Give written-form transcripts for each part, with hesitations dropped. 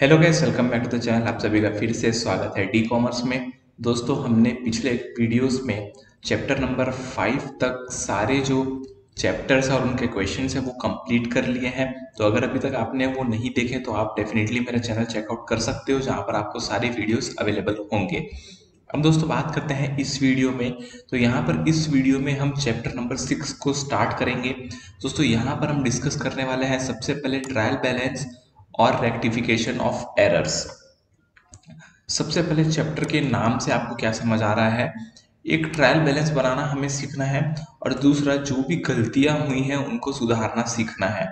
Hello guys, welcome back to the channel. आप सभी का फिर से स्वागत है डी कॉमर्स में। दोस्तों, हमने पिछले वीडियोस में चैप्टर नंबर 5 तक सारे जो चैप्टर्स और उनके क्वेश्चंस हैं वो कंप्लीट कर लिए हैं। तो अगर अभी तक आपने वो नहीं देखे तो आप डेफिनेटली मेरा चैनल चेकआउट कर सकते हो, जहाँ पर आपको सारे वीडियोज़ अवेलेबल होंगे। अब दोस्तों बात करते हैं इस वीडियो में। तो यहाँ पर इस वीडियो में हम चैप्टर नंबर 6 को स्टार्ट करेंगे। दोस्तों यहाँ पर हम डिस्कस करने वाले हैं सबसे पहले ट्रायल बैलेंस और रेक्टिफिकेशन ऑफ एरर्स। सबसे पहले चैप्टर के नाम से आपको क्या समझ आ रहा है, एक ट्रायल बैलेंस बनाना हमें सीखना है और दूसरा जो भी गलतियां हुई हैं उनको सुधारना सीखना है।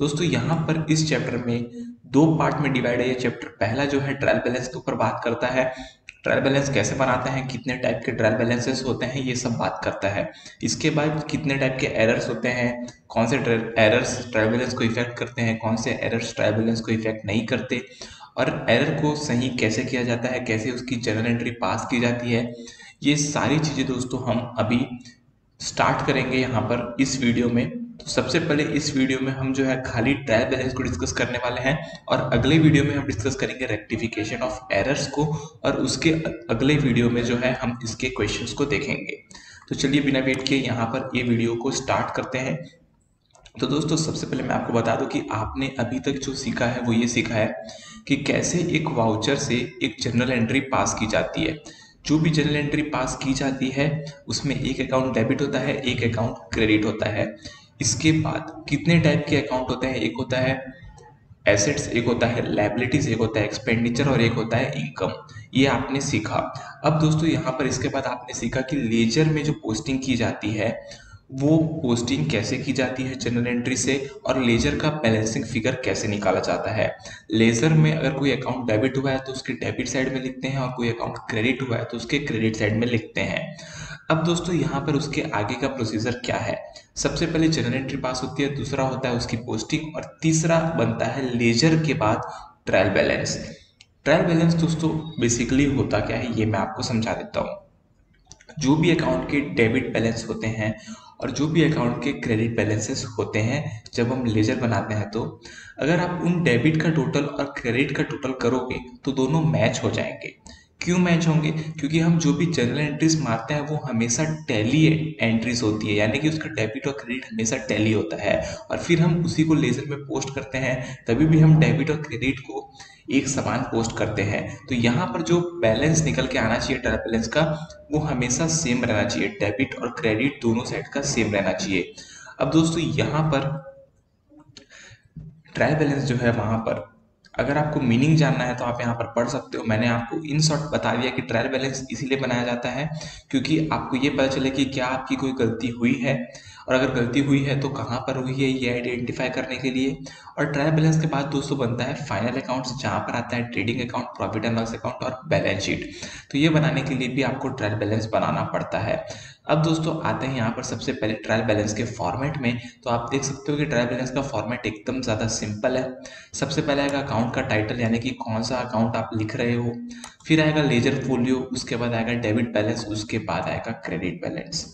दोस्तों यहाँ पर इस चैप्टर में दो पार्ट में डिवाइड है ये चैप्टर। पहला जो है ट्रायल बैलेंस के ऊपर बात करता है, ट्रायल बैलेंस कैसे बनाते हैं, कितने टाइप के ट्रायल बैलेंसेस होते हैं, ये सब बात करता है। इसके बाद कितने टाइप के एरर्स होते हैं, कौन से एरर्स ट्रायल बैलेंस को इफेक्ट करते हैं, कौन से एरर्स ट्रायल बैलेंस को इफेक्ट नहीं करते, और एरर को सही कैसे किया जाता है, कैसे उसकी जर्नल एंट्री पास की जाती है, ये सारी चीज़ें दोस्तों हम अभी स्टार्ट करेंगे यहाँ पर इस वीडियो में। तो सबसे पहले इस वीडियो में हम जो है खाली ट्रायल बैलेंस को डिस्कस करने वाले हैं और अगले वीडियो में हम डिस्कस करेंगे रेक्टिफिकेशन ऑफ एरर्स को, और उसके अगले वीडियो में जो है हम इसके क्वेश्चंस को देखेंगे। तो चलिए बिना वेट किए यहाँ पर ये वीडियो को स्टार्ट करते हैं। तो दोस्तों सबसे पहले मैं आपको बता दूं कि आपने अभी तक जो सीखा है वो ये सीखा है कि कैसे एक वाउचर से एक जर्नल एंट्री पास की जाती है। जो भी जर्नल एंट्री पास की जाती है उसमें एक अकाउंट डेबिट होता है, एक अकाउंट क्रेडिट होता है। इसके बाद कितने टाइप के अकाउंट होते हैं, एक होता है एसेट्स, एक होता है लायबिलिटीज़, एक होता है एक्सपेंडिचर और एक होता है इनकम। ये आपने सीखा। अब दोस्तों यहाँ पर इसके बाद आपने सीखा कि लेजर में जो पोस्टिंग की जाती है वो पोस्टिंग कैसे की जाती है जर्नल एंट्री से, और लेजर का बैलेंसिंग फिगर कैसे निकाला जाता है। लेजर में अगर कोई अकाउंट डेबिट हुआ है तो उसके डेबिट साइड में लिखते हैं, और कोई अकाउंट क्रेडिट हुआ है तो उसके क्रेडिट साइड में लिखते हैं। अब दोस्तों यहाँ पर उसके आगे का प्रोसीजर क्या है, सबसे पहले जर्नल एंट्री पास होती है, दूसरा होता है उसकी पोस्टिंग, और तीसरा बनता है लेजर के बाद ट्रायल बैलेंस। ट्रायल बैलेंस दोस्तों बेसिकली होता क्या है ये मैं आपको समझा देता हूँ। जो भी अकाउंट के डेबिट बैलेंस होते हैं और जो भी अकाउंट के क्रेडिट बैलेंसेस होते हैं जब हम लेजर बनाते हैं, तो अगर आप उन डेबिट का टोटल और क्रेडिट का टोटल करोगे तो दोनों मैच हो जाएंगे। क्यों मैच होंगे, क्योंकि हम जो भी जर्नल एंट्रीज मारते हैं वो हमेशा टैली एंट्रीज होती है, यानी कि उसका डेबिट और क्रेडिट हमेशा टैली होता है, और फिर हम उसी को लेजर में पोस्ट करते हैं, तभी भी हम डेबिट और क्रेडिट को एक समान पोस्ट करते हैं। तो यहाँ पर जो बैलेंस निकल के आना चाहिए ट्रायल बैलेंस का, वो हमेशा सेम रहना चाहिए, डेबिट और क्रेडिट दोनों साइड का सेम रहना चाहिए। अब दोस्तों यहाँ पर ट्रायल बैलेंस जो है, वहाँ पर अगर आपको मीनिंग जानना है तो आप यहाँ पर पढ़ सकते हो। मैंने आपको इन शॉर्ट बता दिया कि ट्रायल बैलेंस इसीलिए बनाया जाता है क्योंकि आपको ये पता चले कि क्या आपकी कोई गलती हुई है, और अगर गलती हुई है तो कहाँ पर हुई है, ये आइडेंटिफाई करने के लिए। और ट्रायल बैलेंस के बाद दोस्तों बनता है फाइनल अकाउंट्स, जहाँ पर आता है trading account, profit and loss account और बैलेंस शीट। तो ये बनाने के लिए भी आपको ट्रायल बैलेंस बनाना पड़ता है। अब दोस्तों आते हैं यहाँ पर सबसे पहले ट्रायल बैलेंस के फॉर्मेट में। तो आप देख सकते हो कि ट्रायल बैलेंस का फॉर्मेट एकदम ज़्यादा सिंपल है। सबसे पहले आएगा अकाउंट का टाइटल, यानी कि कौन सा अकाउंट आप लिख रहे हो, फिर आएगा लेजर फोलियो, उसके बाद आएगा डेबिट बैलेंस, उसके बाद आएगा क्रेडिट बैलेंस।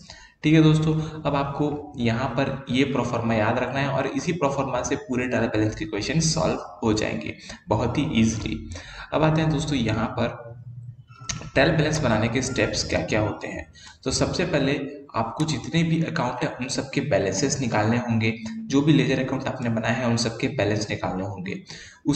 ठीक है दोस्तों, अब आपको यहाँ पर ये प्रोफॉर्मा याद रखना है और इसी प्रोफॉर्मा से पूरे ट्रायल बैलेंस के क्वेश्चन सॉल्व हो जाएंगे बहुत ही ईजिली। अब आते हैं दोस्तों यहाँ पर ट्रायल बैलेंस बनाने के स्टेप्स क्या क्या होते हैं। तो सबसे पहले आपको जितने भी अकाउंट है उन सब के बैलेंसेस निकालने होंगे, जो भी लेजर अकाउंट आपने बनाए हैं उन सब के बैलेंस निकालने होंगे।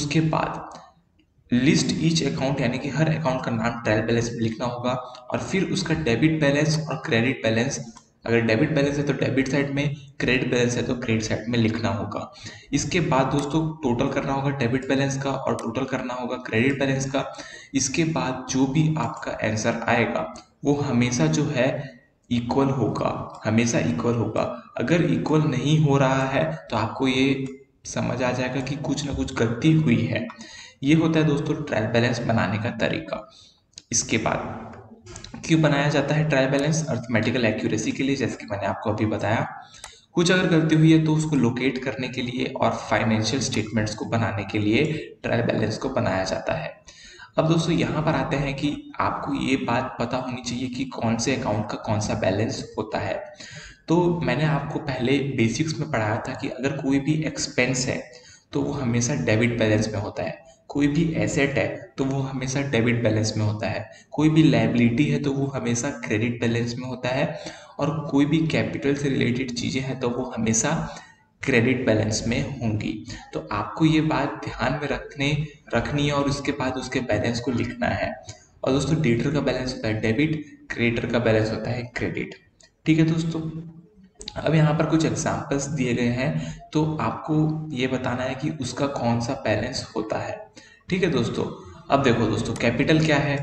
उसके बाद लिस्ट ईच अकाउंट, यानी कि हर अकाउंट का नाम ट्रायल बैलेंस में लिखना होगा, और फिर उसका डेबिट बैलेंस और क्रेडिट बैलेंस, अगर डेबिट बैलेंस है तो डेबिट साइड में, क्रेडिट बैलेंस है तो क्रेडिट साइड में लिखना होगा। इसके बाद दोस्तों टोटल करना होगा डेबिट बैलेंस का और टोटल करना होगा क्रेडिट बैलेंस का। इसके बाद जो भी आपका आंसर आएगा वो हमेशा जो है इक्वल होगा, हमेशा इक्वल होगा। अगर इक्वल नहीं हो रहा है तो आपको ये समझ आ जाएगा कि कुछ ना कुछ गलती हुई है। ये होता है दोस्तों ट्रायल बैलेंस बनाने का तरीका। इसके बाद क्यों बनाया जाता है ट्रायल बैलेंस, अर्थमेटिकल एक्यूरेसी के लिए, जैसे कि मैंने आपको अभी बताया। कुछ अगर गलती हुई है तो उसको लोकेट करने के लिए और फाइनेंशियल स्टेटमेंट्स को बनाने के लिए ट्रायल बैलेंस को बनाया जाता है। अब दोस्तों यहाँ पर आते हैं कि आपको ये बात पता होनी चाहिए कि कौन से अकाउंट का कौन सा बैलेंस होता है। तो मैंने आपको पहले बेसिक्स में पढ़ाया था कि अगर कोई भी एक्सपेंस है तो वो हमेशा डेबिट बैलेंस में होता है, कोई भी एसेट है तो वो हमेशा डेबिट बैलेंस में होता है, कोई भी लायबिलिटी है तो वो हमेशा क्रेडिट बैलेंस में होता है, और कोई भी कैपिटल से रिलेटेड चीज़ें हैं तो वो हमेशा क्रेडिट बैलेंस में होंगी। तो आपको ये बात ध्यान में रखनी है और उसके बाद उसके बैलेंस को लिखना है। और दोस्तों डेटर का बैलेंस होता है डेबिट, क्रेडिटर का बैलेंस होता है क्रेडिट। ठीक है दोस्तों, अब यहाँ पर कुछ एग्जाम्पल्स दिए गए हैं तो आपको ये बताना है कि उसका कौन सा बैलेंस होता है। ठीक है दोस्तों, अब देखो दोस्तों कैपिटल क्या है,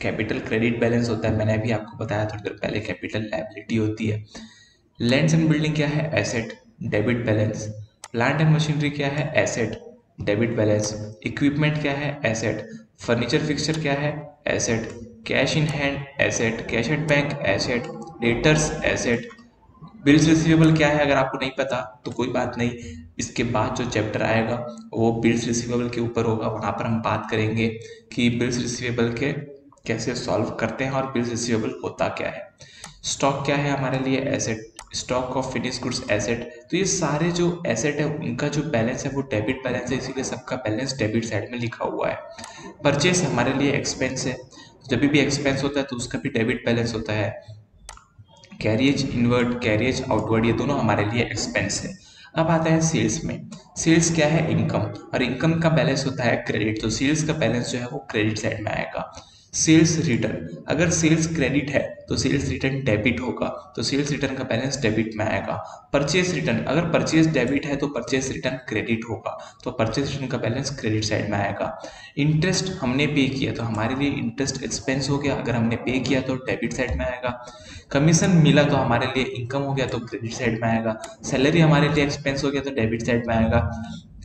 कैपिटल क्रेडिट बैलेंस होता है, मैंने अभी आपको बताया थोड़ी देर पहले कैपिटल लायबिलिटी होती है। लैंड्स एंड बिल्डिंग क्या है, asset debit balance. Plant and machinery क्या है, एसेट डेबिट बैलेंस। इक्विपमेंट क्या है, एसेट। फर्नीचर फिक्सचर क्या है, asset. Cash in hand asset, cash at bank asset, debtors asset. Bills receivable क्या है, अगर आपको नहीं पता तो कोई बात नहीं, इसके बाद जो चैप्टर आएगा वो बिल्स रिसीवेबल के ऊपर होगा, वहाँ पर हम बात करेंगे कि बिल्स रिसीवेबल के कैसे सॉल्व करते हैं और बिल्स रिसीवेबल होता क्या है। स्टॉक क्या है हमारे लिए, asset. Stock of finish goods asset. तो ये सारे जो एसेट है उनका जो बैलेंस है वो डेबिट बैलेंस है, इसीलिए सबका बैलेंस डेबिट साइड में लिखा हुआ है। परचेस हमारे लिए एक्सपेंस है, जब भी एक्सपेंस होता है तो उसका भी डेबिट बैलेंस होता है। कैरियज इनवर्ड, कैरियज आउटवर्ड, ये दोनों हमारे लिए एक्सपेंस है। अब आता है सेल्स में, सेल्स क्या है, इनकम, और इनकम का बैलेंस होता है क्रेडिट, तो सेल्स का बैलेंस जो है वो क्रेडिट साइड में आएगा। सेल्स रिटर्न, अगर सेल्स क्रेडिट है तो सेल्स रिटर्न डेबिट होगा, तो सेल्स रिटर्न का बैलेंस डेबिट में आएगा। परचेस रिटर्न, अगर परचेस डेबिट है तो परचेस रिटर्न क्रेडिट होगा, तो परचेस रिटर्न का बैलेंस क्रेडिट साइड में आएगा। इंटरेस्ट हमने पे किया तो हमारे लिए इंटरेस्ट एक्सपेंस हो गया, अगर हमने पे किया तो डेबिट साइड में आएगा। कमीशन मिला तो हमारे लिए इनकम हो गया, तो क्रेडिट साइड में आएगा। सैलरी हमारे लिए एक्सपेंस हो गया तो डेबिट साइड में आएगा।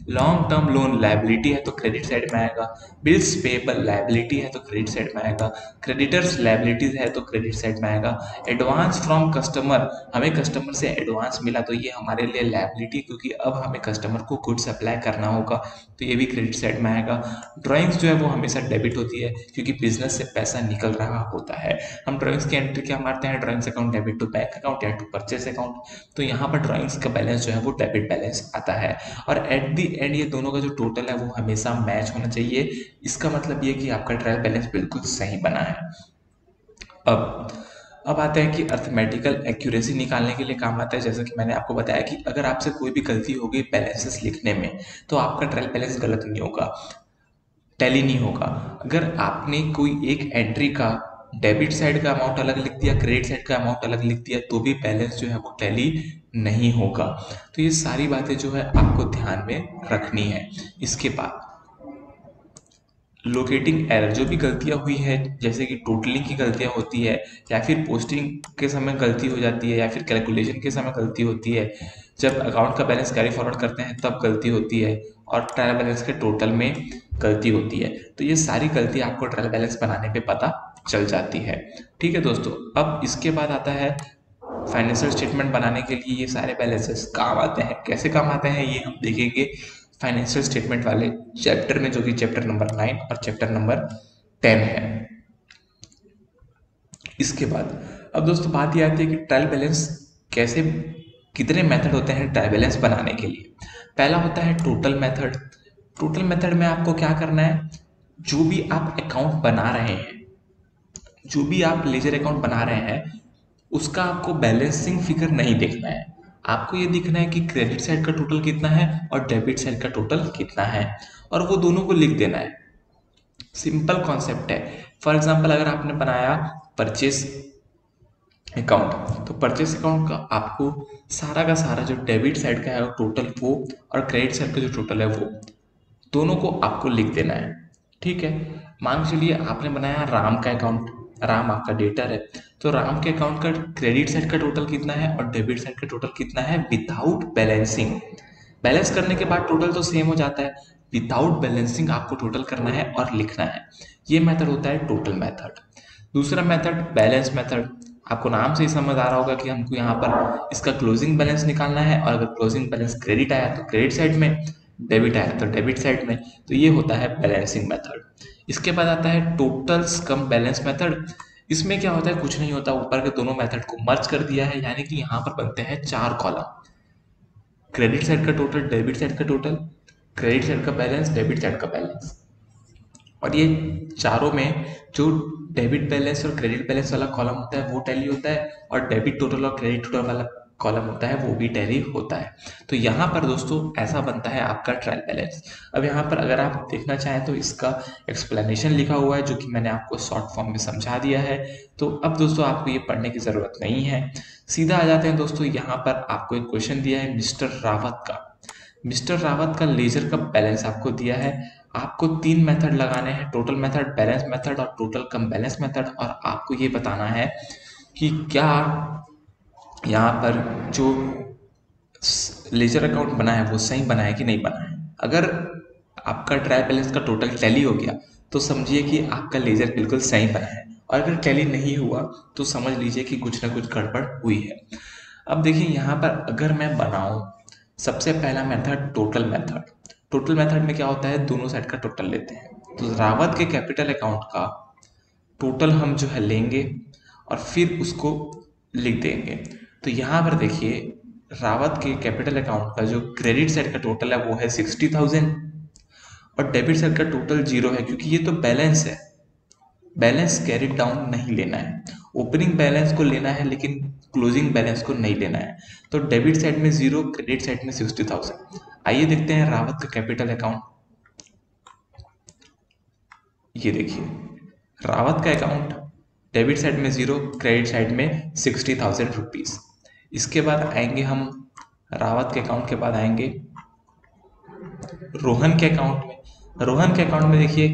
लॉन्ग टर्म लोन लायबिलिटी है तो क्रेडिट साइड में आएगा। बिल्स पेबल लायबिलिटी है तो क्रेडिट साइड में आएगा। क्रेडिटर्स लायबिलिटीज है तो क्रेडिट साइड में आएगा। एडवांस फ्रॉम कस्टमर, हमें कस्टमर से एडवांस मिला तो ये हमारे लिए लायबिलिटी, क्योंकि अब हमें कस्टमर को गुड्स सप्लाई करना होगा, तो ये भी क्रेडिट साइड में आएगा। ड्राइंग्स जो है वो हमेशा डेबिट होती है, क्योंकि बिजनेस से पैसा निकल रहा होता है। हम ड्राइंग्स की एंट्री क्या मारते हैं, drawings account debit to bank account या टू परचेस अकाउंट, तो यहाँ पर ड्राइंग्स का बैलेंस जो है वो डेबिट बैलेंस आता है। और एट दी एंड ये दोनों का जो टोटल है वो हमेशा मैच होना चाहिए, इसका मतलब ये कि आपका ट्रायल बैलेंस बिल्कुल सही बना है। अब आता है कि अर्थमेटिकल एक्यूरेसी निकालने के लिए काम आता है। जैसा कि मैंने आपको बताया कि अगर आपसे कोई भी गलती हो गई बैलेंसेस लिखने में तो आपका ट्रायल बैलेंस गलत नहीं होगा, टैली नहीं होगा। अगर आपने कोई एक एंट्री का डेबिट साइड का अमाउंट अलग लिख दिया, क्रेडिट साइड का अमाउंट अलग लिख दिया, तो भी बैलेंस जो है वो टैली नहीं होगा। तो ये सारी बातें जो है आपको ध्यान में रखनी है। इसके बाद लोकेटिंग एरर, जो भी गलतियां हुई है, जैसे कि टोटलिंग की गलतियां होती है, या फिर पोस्टिंग के समय गलती हो जाती है, या फिर कैलकुलेशन के समय गलती होती है, जब अकाउंट का बैलेंस कैरी फॉरवर्ड करते हैं तब गलती होती है, और ट्रायल बैलेंस के टोटल में गलती होती है, तो ये सारी गलती आपको ट्रायल बैलेंस बनाने पर पता चल जाती है। ठीक है दोस्तों, अब इसके बाद आता है फाइनेंशियल स्टेटमेंट बनाने के लिए ये सारे बैलेंसेस काम आते हैं। कैसे काम आते हैं ये हम देखेंगे फाइनेंशियल स्टेटमेंट वाले चैप्टर में, जो कि चैप्टर नंबर 9 और चैप्टर नंबर 10 है। इसके बाद अब दोस्तों बात ये आती है कि ट्रायल बैलेंस कैसे, कितने मेथड होते हैं ट्रायल बैलेंस बनाने के लिए। पहला होता है टोटल मेथड। टोटल मेथड में आपको क्या करना है, जो भी आप अकाउंट बना रहे हैं, जो भी आप लेजर अकाउंट बना रहे हैं, उसका आपको बैलेंसिंग फिगर नहीं देखना है, आपको ये देखना है कि क्रेडिट साइड का टोटल कितना है और डेबिट साइड का टोटल कितना है, और वो दोनों को लिख देना है। सिंपल कॉन्सेप्ट है। फॉर एग्जांपल अगर आपने बनाया परचेस अकाउंट, तो परचेस अकाउंट का आपको सारा का सारा जो डेबिट साइड का है वो टोटल वो, और क्रेडिट साइड का जो टोटल है वो, दोनों को आपको लिख देना है। ठीक है, मान चलिए आपने बनाया राम का अकाउंट, राम आपका डेटर है, तो राम के अकाउंट का क्रेडिट साइड का टोटल कितना है और डेबिट साइड का टोटल कितना है विदाउट बैलेंसिंग। बैलेंस करने के बाद टोटल तो सेम हो जाता है, विदाउट बैलेंसिंग आपको टोटल करना है और लिखना है। ये मेथड होता है टोटल मेथड। दूसरा मेथड बैलेंस मेथड। आपको नाम से ही समझ आ रहा होगा कि हमको यहाँ पर इसका क्लोजिंग बैलेंस निकालना है, और अगर क्लोजिंग बैलेंस क्रेडिट आया तो क्रेडिट साइड में, डेबिट आया तो डेबिट साइड में, तो ये होता है बैलेंसिंग मेथड। इसके बाद आता है टोटल्स कम बैलेंस मेथड। इसमें क्या होता है, कुछ नहीं होता, ऊपर के दोनों मेथड को मर्ज कर दिया है, यानी कि यहाँ पर बनते हैं 4 कॉलम, क्रेडिट साइड का टोटल, डेबिट साइड का टोटल, क्रेडिट साइड का बैलेंस, डेबिट साइड का बैलेंस। और ये चारों में जो डेबिट बैलेंस और क्रेडिट बैलेंस वाला कॉलम होता है वो टैली होता है, और डेबिट टोटल और क्रेडिट टोटल वाला कॉलम होता है वो भी टैली होता है। तो यहाँ पर दोस्तों ऐसा बनता है आपका ट्रायल बैलेंस। अब यहाँ पर अगर आप देखना चाहें तो इसका एक्सप्लेनेशन लिखा हुआ है जो कि मैंने आपको शॉर्ट फॉर्म में समझा दिया है। तो अब दोस्तों आपको ये पढ़ने की ज़रूरत नहीं है, सीधा आ जाते हैं दोस्तों। यहाँ पर आपको एक क्वेश्चन दिया है मिस्टर रावत का लेजर का बैलेंस आपको दिया है। आपको तीन मेथड लगाने हैं, टोटल मेथड, बैलेंस मेथड और टोटल कम बैलेंस मेथड। और आपको ये बताना है कि क्या यहाँ पर जो लेजर अकाउंट बना है वो सही बना है कि नहीं बना है। अगर आपका ट्रायल बैलेंस का टोटल टैली हो गया तो समझिए कि आपका लेजर बिल्कुल सही बना है, और अगर टैली नहीं हुआ तो समझ लीजिए कि कुछ ना कुछ गड़बड़ हुई है। अब देखिए यहाँ पर अगर मैं बनाऊँ, सबसे पहला method total method. Total method में क्या होता है, दोनों साइड का टोटल लेते हैं। तो रावत के कैपिटल अकाउंट का टोटल हम जो है लेंगे और फिर उसको लिख देंगे। तो यहाँ पर देखिए रावत के कैपिटल अकाउंट का जो क्रेडिट साइड का टोटल है वो है 60,000 और डेबिट साइड का टोटल 0 है, क्योंकि ये तो बैलेंस है। बैलेंस कैरिड डाउन नहीं लेना है, ओपनिंग बैलेंस को लेना है लेकिन क्लोजिंग बैलेंस को नहीं लेना है। तो डेबिट साइड में 0, क्रेडिट साइड में 60,000। आइए देखते हैं रावत का कैपिटल अकाउंट। ये देखिए रावत का अकाउंट, डेबिट साइड में 0, क्रेडिट साइड में 60,000 रुपीज। इसके बाद आएंगे हम रावत के अकाउंट के बाद आएंगे रोहन के अकाउंट में। रोहन के अकाउंट में देखिए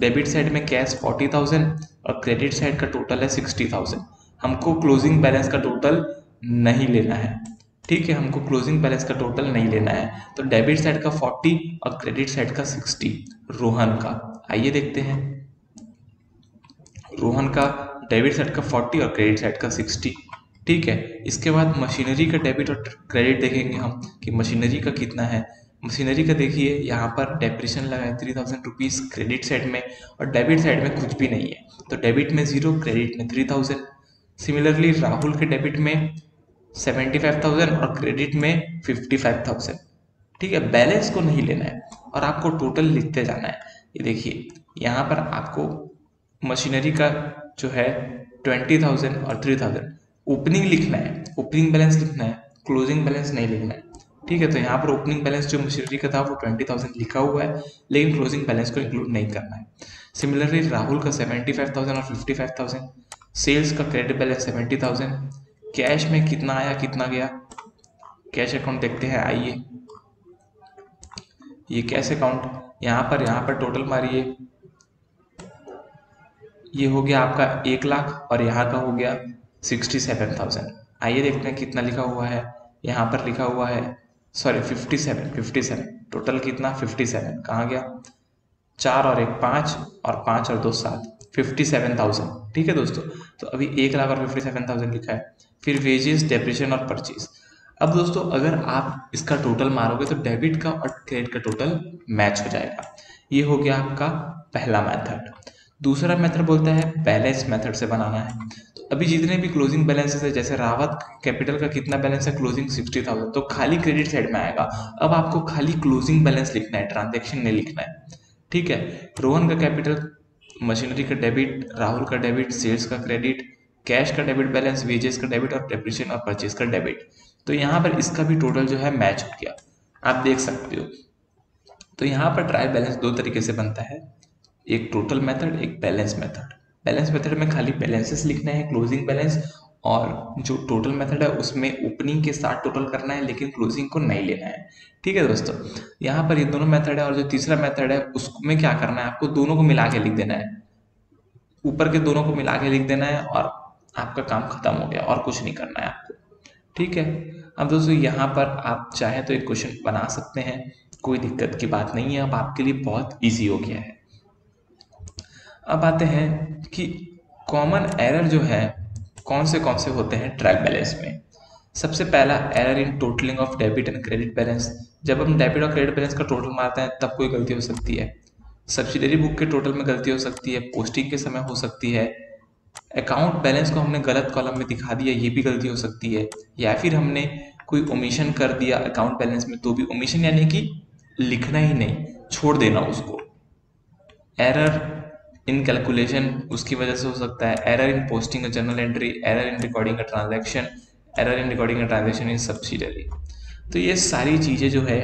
डेबिट साइड में कैश 40,000 और क्रेडिट साइड का टोटल है 60,000। हमको क्लोजिंग बैलेंस का टोटल नहीं लेना है, ठीक है, हमको क्लोजिंग बैलेंस का टोटल नहीं लेना है। तो डेबिट साइड का 40 और क्रेडिट साइड का 60 रोहन का। आइए देखते हैं रोहन का डेबिट साइड का 40 और क्रेडिट साइड का 60, ठीक है। इसके बाद मशीनरी का डेबिट और क्रेडिट देखेंगे हम कि मशीनरी का कितना है। मशीनरी का देखिए यहाँ पर डेप्रिशन लगा है 3,000 रुपीज़ क्रेडिट साइड में, और डेबिट साइड में कुछ भी नहीं है। तो डेबिट में 0, क्रेडिट में 3,000। सिमिलरली राहुल के डेबिट में 75,000 और क्रेडिट में 55,000, ठीक है। बैलेंस को नहीं लेना है और आपको टोटल लिखते जाना है। ये देखिए यहाँ पर आपको मशीनरी का जो है 20,000 और 3,000 ओपनिंग लिखना है, ओपनिंग बैलेंस लिखना है, क्लोजिंग बैलेंस नहीं लिखना है, ठीक है। तो यहाँ पर ओपनिंग बैलेंस जो मशीनरी का था वो 20,000 लिखा हुआ है, लेकिन क्लोजिंग बैलेंस को इंक्लूड नहीं करना है। सिमिलरली राहुल का 75,000 और 55,000। सेल्स का क्रेडिट बैलेंस 70,000। कैश में कितना आया कितना गया, कैश अकाउंट देखते हैं। आइए ये कैश अकाउंट, यहाँ पर टोटल मारिए। ये हो गया आपका 1,00,000 और यहाँ का हो गया 67,000। आइए देखते हैं कितना लिखा हुआ है। यहाँ पर लिखा हुआ है 57। टोटल कितना 57, कहाँ गया 4 और 1 5 और 2 7, 57,000, ठीक है दोस्तों। तो अभी 1,00,000 और 57,000 लिखा है। फिर वेजेस, डेप्रिशन और परचेज। अब दोस्तों अगर आप इसका टोटल मारोगे तो डेबिट का और क्रेडिट का टोटल मैच हो जाएगा। ये हो गया आपका पहला मेथड। दूसरा मेथड बोलता है बैलेंस मेथड से बनाना है। तो अभी जितने भी क्लोजिंग बैलेंसेस है, जैसे रावत कैपिटल का कितना बैलेंस है, क्लोजिंग 60,000, तो खाली क्रेडिट साइड में आएगा। अब आपको खाली क्लोजिंग बैलेंस लिखना है, ट्रांजेक्शन नहीं लिखना है, ठीक है। रोहन का कैपिटल, मशीनरी का डेबिट, राहुल का डेबिट, सेल्स का क्रेडिट, कैश का डेबिट बैलेंस, वेजेस का डेबिट और डेप्रिसिएशन और परचेज का डेबिट। तो यहाँ पर इसका भी टोटल जो है मैच हो गया, आप देख सकते हो। तो यहाँ पर ट्रायल बैलेंस दो तरीके से बनता है, एक टोटल मेथड, एक बैलेंस मेथड। बैलेंस मेथड में खाली बैलेंसेस लिखने हैं, क्लोजिंग बैलेंस, और जो टोटल मेथड है उसमें ओपनिंग के साथ टोटल करना है लेकिन क्लोजिंग को नहीं लेना है, ठीक है दोस्तों। यहाँ पर ये दोनों मेथड है, और जो तीसरा मेथड है उसमें क्या करना है, आपको दोनों को मिला के लिख देना है, ऊपर के दोनों को मिला के लिख देना है, और आपका काम खत्म हो गया, और कुछ नहीं करना है आपको, ठीक है। अब दोस्तों यहाँ पर आप चाहे तो एक क्वेश्चन बना सकते हैं, कोई दिक्कत की बात नहीं है, अब आपके लिए बहुत ईजी हो गया है। अब आते हैं कि कॉमन एरर जो है कौन से होते हैं ट्रायल बैलेंस में। सबसे पहला error in totalling of debit and credit balance. जब हम डेबिट और क्रेडिट बैलेंस का टोटल मारते हैं तब कोई गलती हो सकती है, सब्सिडरी बुक के टोटल में गलती हो सकती है, पोस्टिंग के समय हो सकती है, अकाउंट बैलेंस को हमने गलत कॉलम में दिखा दिया ये भी गलती हो सकती है, या फिर हमने कोई ओमिशन कर दिया अकाउंट बैलेंस में, तो भी ओमिशन यानी कि लिखना ही नहीं, छोड़ देना उसको। एरर इन कैलकुलेशन उसकी वजह से हो सकता है, error in posting a journal entry, error in recording a transaction, error in recording a transaction in subsidiary. तो ये सारी चीज़ें जो है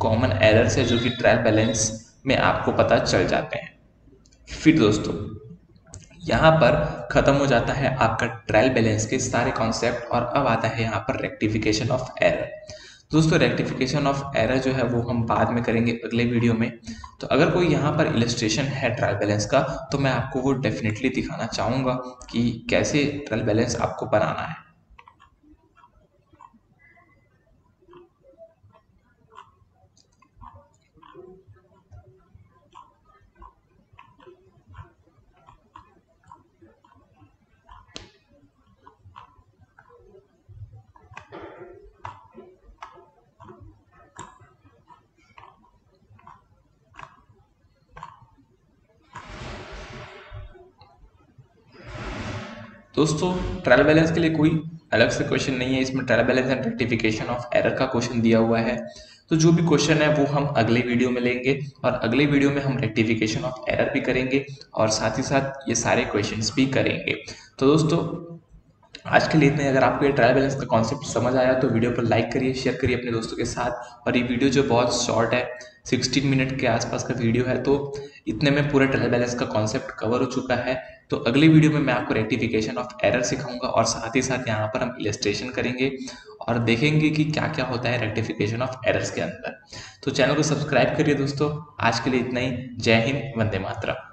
कॉमन एरर्स है जो कि ट्रायल बैलेंस में आपको पता चल जाते हैं। फिर दोस्तों यहाँ पर ख़त्म हो जाता है आपका ट्रायल बैलेंस के सारे कॉन्सेप्ट और अब आता है यहाँ पर रेक्टिफिकेशन ऑफ एरर। दोस्तों रेक्टिफिकेशन ऑफ एरर जो है वो हम बाद में करेंगे अगले वीडियो में। तो अगर कोई यहाँ पर इलस्ट्रेशन है ट्रायल बैलेंस का तो मैं आपको वो डेफिनेटली दिखाना चाहूँगा कि कैसे ट्रायल बैलेंस आपको बनाना है। दोस्तों ट्रायल बैलेंस के लिए कोई अलग से क्वेश्चन नहीं है, इसमें trial balance and rectification of error का क्वेश्चन दिया हुआ है। तो जो भी क्वेश्चन है वो हम अगले वीडियो में लेंगे और अगले वीडियो में हम रेक्टिफिकेशन ऑफ एरर भी करेंगे और साथ ही साथ ये सारे क्वेश्चंस भी करेंगे। तो दोस्तों आज के लिए इतना ही। अगर आपको ये ट्रायल बैलेंस का कॉन्सेप्ट समझ आया तो वीडियो पर लाइक करिए, शेयर करिए अपने दोस्तों के साथ। और ये वीडियो जो बहुत शॉर्ट है, 16 मिनट के आसपास का वीडियो है, तो इतने में पूरा ट्रायल बैलेंस का कॉन्सेप्ट कवर हो चुका है। तो अगले वीडियो में मैं आपको रेक्टिफिकेशन ऑफ एरर सिखाऊंगा और साथ ही साथ यहाँ पर हम इलस्ट्रेशन करेंगे और देखेंगे कि क्या क्या होता है रेक्टिफिकेशन ऑफ एरर्स के अंदर। तो चैनल को सब्सक्राइब करिए दोस्तों। आज के लिए इतना ही। जय हिंद, वंदे मातरम।